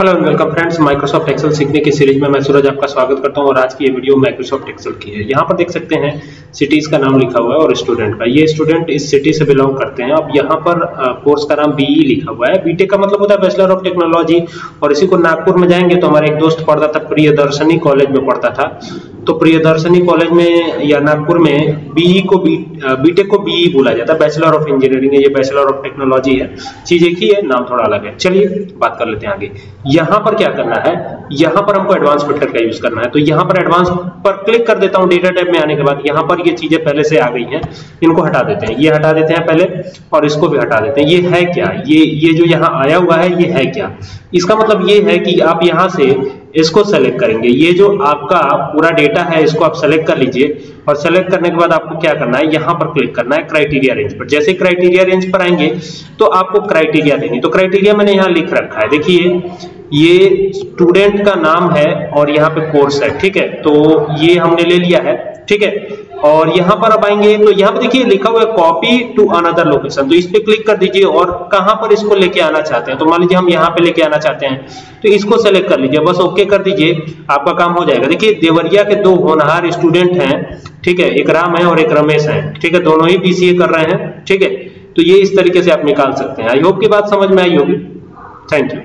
Hello and welcome friends, Microsoft Excel सीखने की series में मैं सूरज आपका स्वागत करता हूं। और आज की ये वीडियो माइक्रोसॉफ्ट एक्सेल की है। यहां पर देख सकते हैं सिटीज का नाम लिखा हुआ है और स्टूडेंट का, ये स्टूडेंट इस सिटी से बिलोंग करते हैं। अब यहां पर कोर्स का नाम बीई लिखा हुआ है। बीटेक का मतलब होता है बैचलर ऑफ टेक्नोलॉजी। और इसी को नागपुर में जाएंगे तो हमारा एक दोस्त पढ़ता था, प्रियदर्शनी कॉलेज में पढ़ता था। तो प्रियदर्शनी कॉलेज में या नागपुर में बीटेक को बीई बोला जाता है, बैचलर ऑफ इंजीनियरिंग है, ये बैचलर ऑफ टेक्नोलॉजी है। चीज एक ही है, नाम थोड़ा अलग है। चलिए बात कर लेते हैं आगे। यहाँ पर क्या करना है, यहाँ पर हमको एडवांस फिल्टर का यूज करना है। तो यहाँ पर एडवांस पर क्लिक कर देता हूँ। डेटा टैब में आने के बाद यहाँ पर ये चीजें पहले से आ गई हैं, इनको हटा देते हैं। ये हटा देते हैं पहले और इसको भी हटा देते हैं। ये है क्या, ये जो यहाँ आया हुआ है ये है क्या? इसका मतलब ये है कि आप यहाँ से इसको सेलेक्ट करेंगे। ये जो आपका पूरा डेटा है इसको आप सेलेक्ट कर लीजिए। और सेलेक्ट करने के बाद आपको क्या करना है, यहाँ पर क्लिक करना है क्राइटेरिया रेंज पर। जैसे क्राइटेरिया रेंज पर आएंगे तो आपको क्राइटेरिया देंगे। तो क्राइटेरिया मैंने यहाँ लिख रखा है, देखिए ये स्टूडेंट का नाम है और यहाँ पे कोर्स है। ठीक है, तो ये हमने ले लिया है। ठीक है, और यहाँ पर अब आएंगे तो यहाँ पे देखिए लिखा हुआ है कॉपी टू अनदर लोकेशन। तो इस पे क्लिक कर दीजिए। और कहाँ पर इसको लेके आना चाहते हैं, तो मान लीजिए हम यहाँ पे लेके आना चाहते हैं, तो इसको सेलेक्ट कर लीजिए, बस ओके कर दीजिए, आपका काम हो जाएगा। देखिए देवरिया के दो होनहार स्टूडेंट हैं। ठीक है, एक राम है और एक रमेश है। ठीक है, दोनों ही BCA कर रहे हैं। ठीक है, तो ये इस तरीके से आप निकाल सकते हैं। आई होप की बात समझ में आई होगी। Thank you.